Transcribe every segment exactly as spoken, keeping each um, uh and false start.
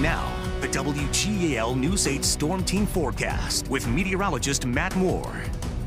Now, the W G A L News eight Storm Team Forecast with meteorologist Matt Moore.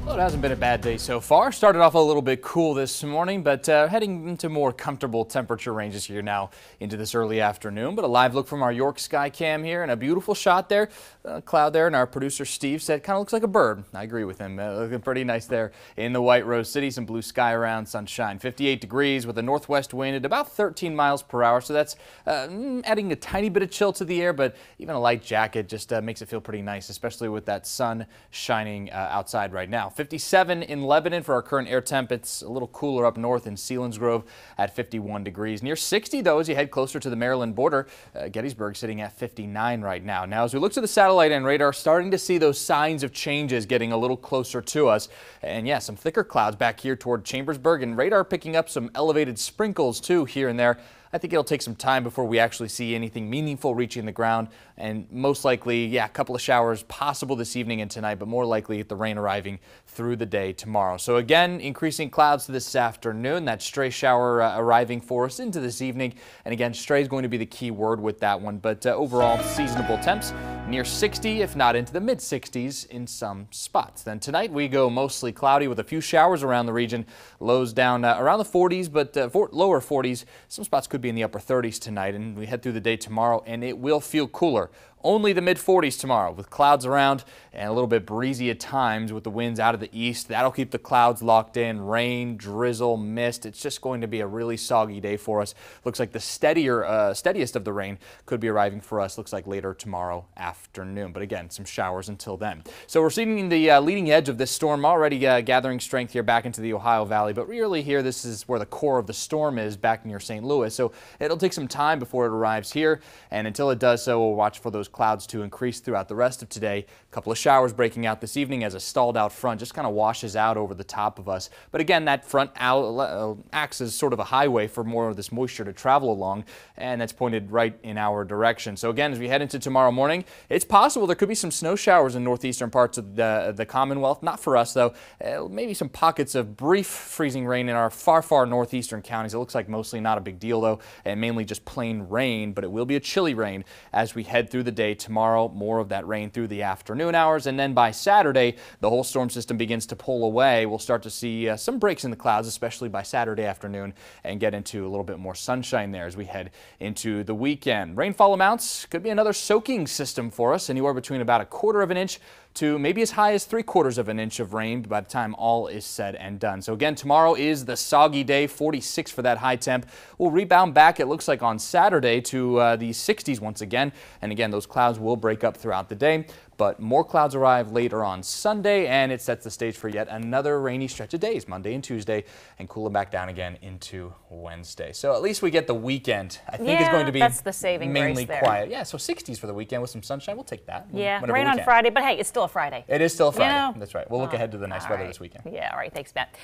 Well, it hasn't been a bad day so far. Started off a little bit cool this morning, but uh, heading into more comfortable temperature ranges here now into this early afternoon. But a live look from our York Sky Cam here, and a beautiful shot there. Uh, cloud there, and our producer Steve said kind of looks like a bird. I agree with him. Uh, looking pretty nice there in the White Rose City. Some blue sky around, sunshine. fifty-eight degrees with a northwest wind at about thirteen miles per hour. So that's uh, adding a tiny bit of chill to the air, but even a light jacket just uh, makes it feel pretty nice, especially with that sun shining uh, outside right now. fifty-seven in Lebanon for our current air temp. It's a little cooler up north in Selinsgrove at fifty-one degrees. Near sixty, though, as you head closer to the Maryland border. Uh, Gettysburg sitting at fifty-nine right now. Now, as we look to the satellite and radar, starting to see those signs of changes getting a little closer to us. And, yeah, some thicker clouds back here toward Chambersburg, and radar picking up some elevated sprinkles, too, here and there. I think it'll take some time before we actually see anything meaningful reaching the ground, and most likely, yeah, a couple of showers possible this evening and tonight, but more likely the rain arriving through the day tomorrow. So again, increasing clouds this afternoon, that stray shower uh, arriving for us into this evening, and again, stray is going to be the key word with that one, but uh, overall seasonable temps near sixty, if not into the mid sixties in some spots. Then tonight we go mostly cloudy with a few showers around the region, lows down uh, around the forties, but uh, for lower forties, some spots could be in the upper thirties tonight, and we head through the day tomorrow and it will feel cooler. Only the mid forties tomorrow with clouds around and a little bit breezy at times with the winds out of the east. That'll keep the clouds locked in. Rain, drizzle, mist. It's just going to be a really soggy day for us. Looks like the steadier, uh, steadiest of the rain could be arriving for us. Looks like later tomorrow afternoon. But again, some showers until then. So we're seeing the uh, leading edge of this storm already uh, gathering strength here back into the Ohio Valley. But really here, this is where the core of the storm is, back near Saint Louis. So it'll take some time before it arrives here. And until it does so, we'll watch for those clouds to increase throughout the rest of today. A couple of showers breaking out this evening as a stalled out front just kind of washes out over the top of us. But again, that front out, uh, acts as sort of a highway for more of this moisture to travel along, and that's pointed right in our direction. So again, as we head into tomorrow morning, it's possible there could be some snow showers in northeastern parts of the, the Commonwealth. Not for us, though. Uh, maybe some pockets of brief freezing rain in our far, far northeastern counties. It looks like mostly not a big deal, though, and mainly just plain rain, but it will be a chilly rain as we head through the day tomorrow. More of that rain through the afternoon hours, and then by Saturday the whole storm system begins to pull away. We'll start to see uh, some breaks in the clouds, especially by Saturday afternoon, and get into a little bit more sunshine there as we head into the weekend. Rainfall amounts could be another soaking system for us, anywhere between about a quarter of an inch to maybe as high as three quarters of an inch of rain by the time all is said and done. So again, tomorrow is the soggy day, forty-six for that high temp. We'll rebound back, it looks like, on Saturday to uh, the sixties once again, and again those clouds will break up throughout the day, but more clouds arrive later on Sunday, and it sets the stage for yet another rainy stretch of days, Monday and Tuesday, and cooling back down again into Wednesday. So at least we get the weekend. I think yeah, it's going to be that's the saving mainly grace there. Quiet. Yeah, so sixties for the weekend with some sunshine. We'll take that. Yeah, rain on Friday, but hey, it's still a Friday. It is still a Friday. You know? That's right. We'll look all ahead to the nice weather right. This weekend. Yeah, all right. Thanks, Matt.